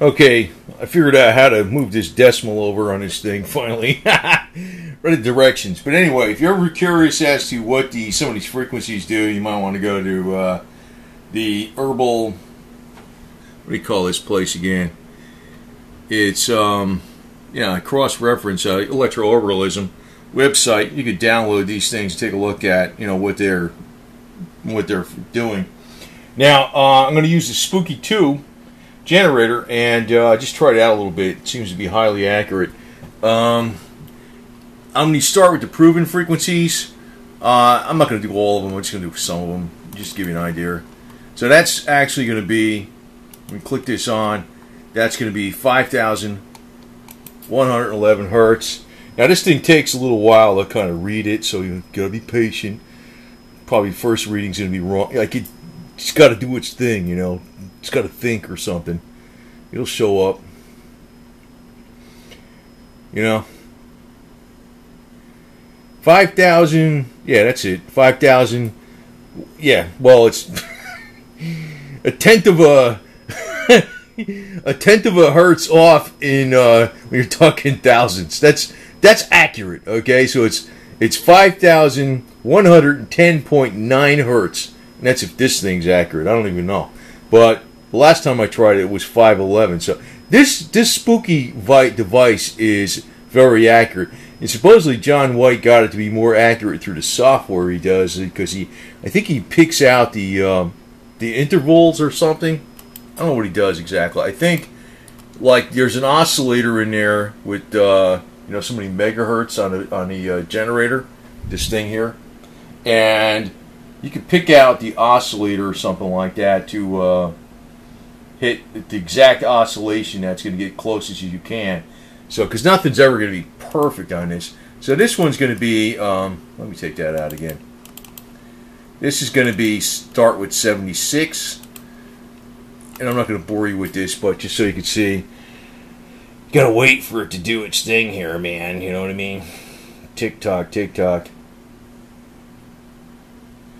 Okay, I figured out how to move this decimal over on this thing, finally. Read the directions. But anyway, if you're ever curious as to what some of these frequencies do, you might want to go to the herbal... What do you call this place again? It's, yeah, cross-reference, electro-orbitalism website. You could download these things, take a look at, you know, what they're doing. Now, I'm going to use the Spooky 2 generator and just try it out a little bit. It seems to be highly accurate. I'm going to start with the proven frequencies. I'm not going to do all of them. I'm just going to do some of them, just to give you an idea. So that's actually going to be, when we click this on, that's going to be 5,111 hertz. Now this thing takes a little while to kind of read it, so you've got to be patient. Probably first reading's going to be wrong. Like it's got to do its thing, you know. It's got to think or something. It'll show up. You know. 5,000. Yeah, that's it. 5,000. Yeah, well, it's a tenth of a... a tenth of a hertz off in when you're talking thousandths. That's accurate, okay? So it's 5,110.9 hertz. And that's if this thing's accurate. I don't even know. But the last time I tried it, it was 511. So this Spooky device is very accurate. And supposedly John White got it to be more accurate through the software he does, because I think he picks out the intervals or something. I don't know what he does exactly. I think, like, there's an oscillator in there with, you know, so many megahertz on the generator, this thing here, and you can pick out the oscillator or something like that to hit the exact oscillation that's going to get closest as you can. So, because nothing's ever going to be perfect on this. So this one's going to be, let me take that out again. This is going to be, start with 76. And I'm not going to bore you with this, but just so you can see, you got to wait for it to do its thing here, man. You know what I mean? Tick-tock, tick-tock.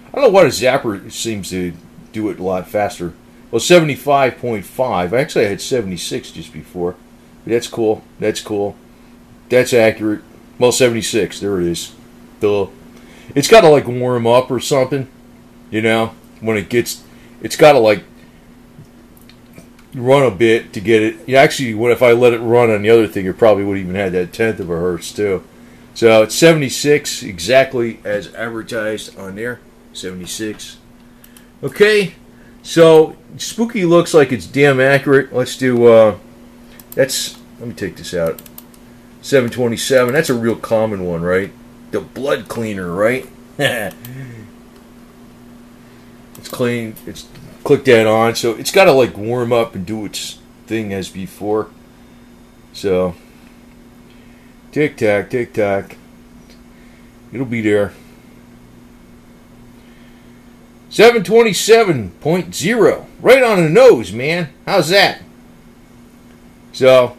I don't know why the zapper seems to do it a lot faster. Well, 75.5. Actually, I had 76 just before. But that's cool. That's cool. That's accurate. Well, 76. There it is. Duh. It's got to, like, warm up or something. You know? When it gets... It's got to, like... run a bit to get it. Yeah, actually, what if I let it run on the other thing? It probably would even have that tenth of a hertz too. So it's 76 exactly as advertised on there. 76. Okay, so Spooky looks like it's damn accurate. Let's do. Let me take this out. 727. That's a real common one, right? The blood cleaner, right? It's clean. It's. Click that on, so it's got to like warm up and do its thing as before. So, tick tack, tick tack. It'll be there. 727.0, right on the nose, man. How's that? So,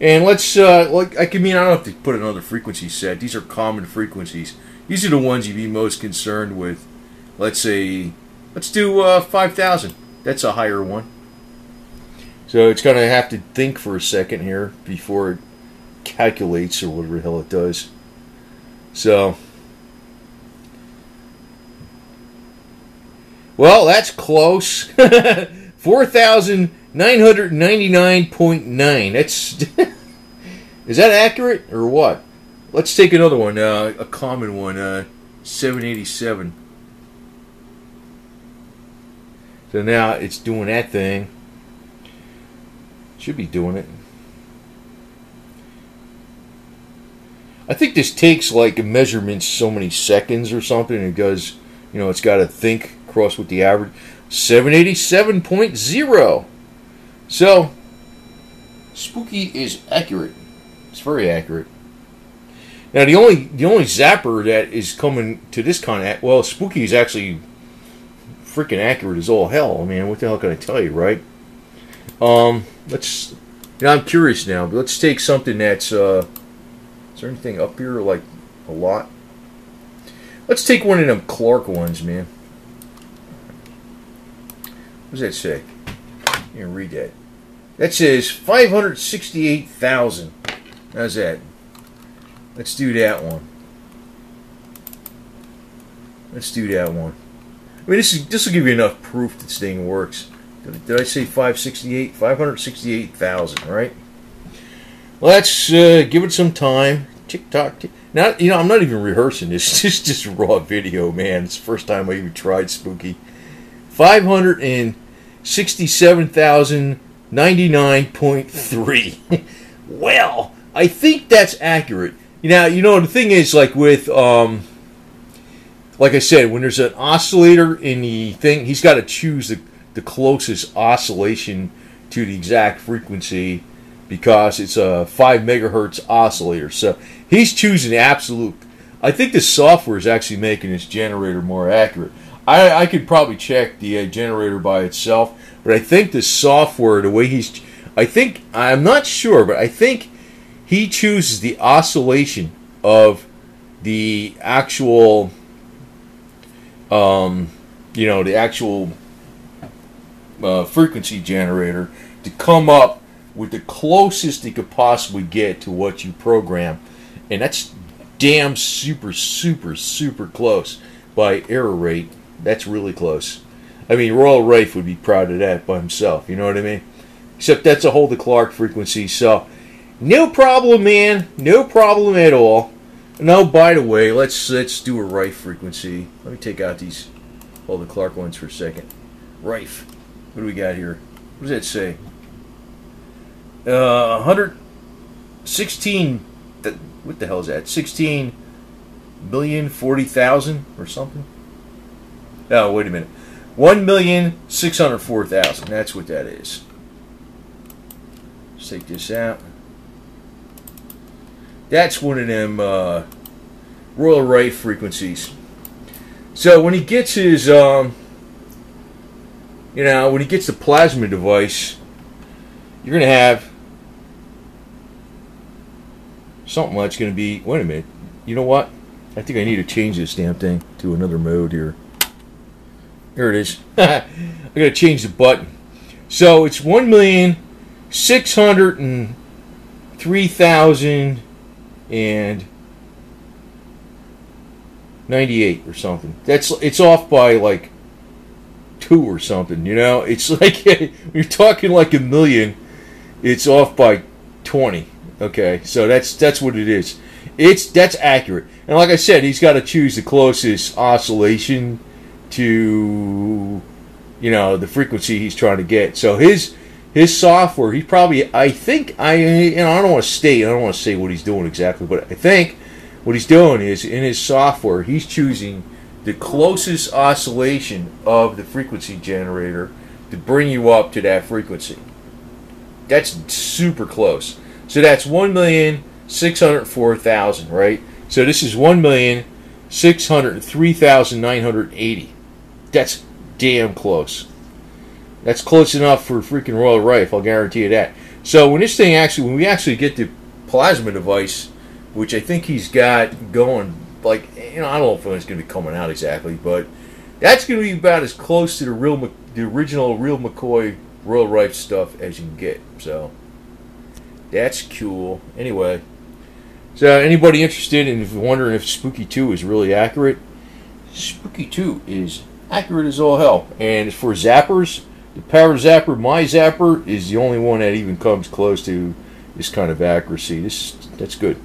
and let's I don't have to put another frequency set. These are common frequencies. These are the ones you'd be most concerned with. Let's say. Let's do 5,000. That's a higher one. So it's going to have to think for a second here before it calculates or whatever the hell it does. So, well, that's close. 4,999.9. That's is that accurate or what? Let's take another one, a common one, 787. So now it's doing that thing. Should be doing it. I think this takes like measurements so many seconds or something. It goes, you know, it's got to think cross with the average. 787.0. So Spooky is accurate. It's very accurate. Now the only zapper that is coming to this kind of, well, Spooky is actually freaking accurate as all hell. I mean, what the hell can I tell you, right? Let's, you know, I'm curious now, but let's take something that's, is there anything up here, like, a lot? Let's take one of them Clark ones, man. What does that say? You can read that. That says 568,000. How's that? Let's do that one. Let's do that one. I mean, this will give you enough proof this thing works. Did I say 568? 568,000, right? Let's give it some time. Tick-tock, tick. Now, you know, I'm not even rehearsing this. This is just raw video, man. It's the first time I even tried Spooky. 567,099.3. Well, I think that's accurate. Now, you know, the thing is, like with... like I said, when there's an oscillator in the thing, he's got to choose the closest oscillation to the exact frequency because it's a 5 megahertz oscillator. So he's choosing absolute. I think the software is actually making this generator more accurate. I could probably check the generator by itself, but I think the software, the way he's... I think, I'm not sure, but I think he chooses the oscillation of the actual... you know, the actual frequency generator to come up with the closest it could possibly get to what you program, and that's damn super close by error rate. That's really close. I mean, Royal Rife would be proud of that by himself. You know what I mean? Except that's a Hulda Clark frequency, so no problem, man. No problem at all. Now, by the way, let's do a Rife frequency. Let me take out these Hulda Clark ones for a second. Rife. What do we got here? What does that say? 116. What the hell is that? 16,040,000 or something? Oh, wait a minute. 1,604,000. That's what that is. Let's take this out. That's one of them Royal Rife frequencies. So when he gets his, you know, when he gets the plasma device, you're going to have something that's going to be, wait a minute, you know what? I think I need to change this damn thing to another mode here. Here it is. I've got to change the button. So it's 1,603,098 or something. That's, it's off by like 2 or something, you know? It's like when you're talking like a million, it's off by 20. Okay, so that's what it is. That's accurate. And like I said, he's got to choose the closest oscillation to, you know, the frequency he's trying to get. So his software, he probably, I think, you know, I don't want to say what he's doing exactly, but I think what he's doing is, in his software, he's choosing the closest oscillation of the frequency generator to bring you up to that frequency. That's super close. So that's 1,604,000, right? So this is 1,603,980. That's damn close. That's close enough for freaking Royal Rife, I'll guarantee you that. So when this thing actually, when we actually get the plasma device, which I think he's got going, like, you know, I don't know if it's going to be coming out exactly, but that's going to be about as close to the original Real McCoy Royal Rife stuff as you can get. So that's cool. Anyway, so anybody interested in wondering if Spooky 2 is really accurate? Spooky 2 is accurate as all hell, and for zappers. The Power Zapper, my Zapper, is the only one that even comes close to this kind of accuracy. That's good.